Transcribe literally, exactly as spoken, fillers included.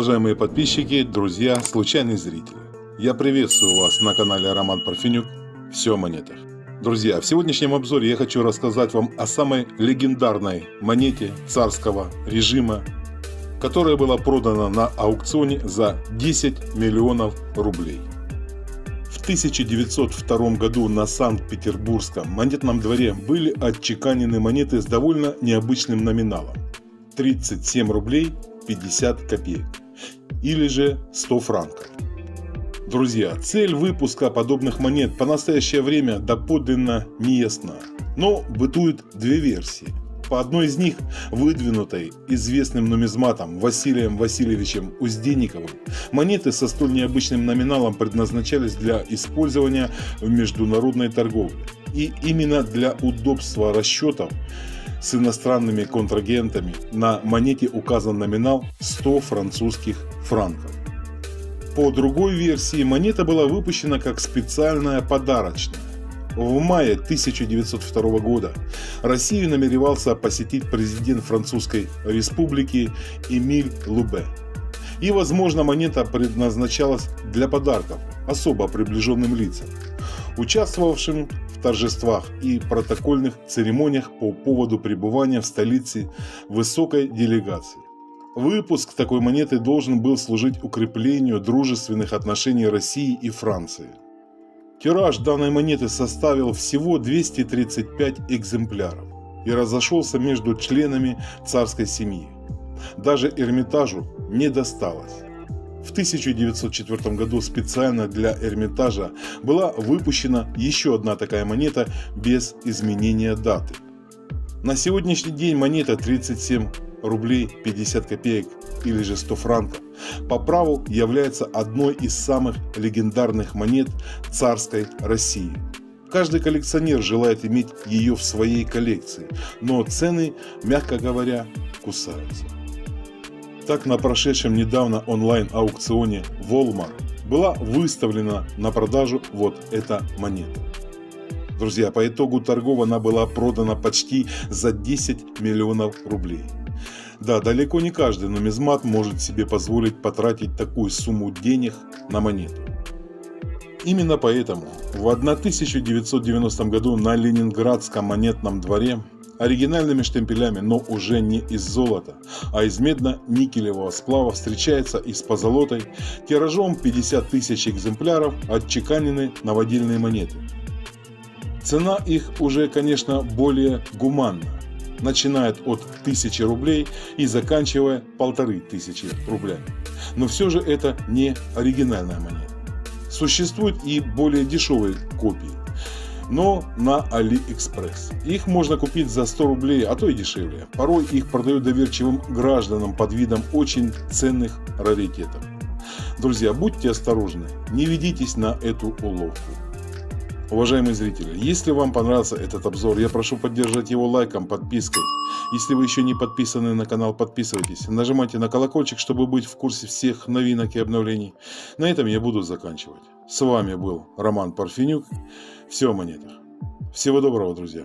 уважаемые подписчики, друзья, случайные зрители. Я приветствую вас на канале Роман Парфенюк. Все о монетах. Друзья, в сегодняшнем обзоре я хочу рассказать вам о самой легендарной монете царского режима, которая была продана на аукционе за десять миллионов рублей. В тысяча девятьсот втором году на Санкт-Петербургском монетном дворе были отчеканены монеты с довольно необычным номиналом – тридцать семь рублей пятьдесят копеек или же сто франков. Друзья, цель выпуска подобных монет по настоящее время доподлинно не ясна, но бытуют две версии. По одной из них, выдвинутой известным нумизматом Василием Васильевичем Узденниковым, монеты со столь необычным номиналом предназначались для использования в международной торговле. И именно для удобства расчетов с иностранными контрагентами на монете указан номинал сто французских франков. По другой версии, монета была выпущена как специальная подарочная. В мае тысяча девятьсот второго года Россию намеревался посетить президент Французской Республики Эмиль Лубе. И, возможно, монета предназначалась для подарков особо приближенным лицам, участвовавшим в торжествах и протокольных церемониях по поводу пребывания в столице высокой делегации. Выпуск такой монеты должен был служить укреплению дружественных отношений России и Франции. Тираж данной монеты составил всего двести тридцать пять экземпляров и разошелся между членами царской семьи. Даже Эрмитажу не досталось. В тысяча девятьсот четвёртом году специально для Эрмитажа была выпущена еще одна такая монета без изменения даты. На сегодняшний день монета тридцать семь рублей пятьдесят копеек или же сто франков по праву является одной из самых легендарных монет царской России. Каждый коллекционер желает иметь ее в своей коллекции, но цены, мягко говоря, кусаются. Так, на прошедшем недавно онлайн-аукционе «Волмар» была выставлена на продажу вот эта монета. Друзья, по итогу торгов она была продана почти за десять миллионов рублей. Да, далеко не каждый нумизмат может себе позволить потратить такую сумму денег на монету. Именно поэтому в тысяча девятьсот девяностом году на Ленинградском монетном дворе оригинальными штемпелями, но уже не из золота, а из медно-никелевого сплава встречается и с позолотой, тиражом пятьдесят тысяч экземпляров отчеканены новодельные монеты. Цена их уже, конечно, более гуманна. Начинает от тысячи рублей и заканчивая полторы тысячи рублями. Но все же это не оригинальная монета. Существуют и более дешевые копии, но на Алиэкспресс. Их можно купить за сто рублей, а то и дешевле. Порой их продают доверчивым гражданам под видом очень ценных раритетов. Друзья, будьте осторожны, не ведитесь на эту уловку. Уважаемые зрители, если вам понравился этот обзор, я прошу поддержать его лайком, подпиской. Если вы еще не подписаны на канал, подписывайтесь. Нажимайте на колокольчик, чтобы быть в курсе всех новинок и обновлений. На этом я буду заканчивать. С вами был Роман Парфенюк. Все о монетах. Всего доброго, друзья.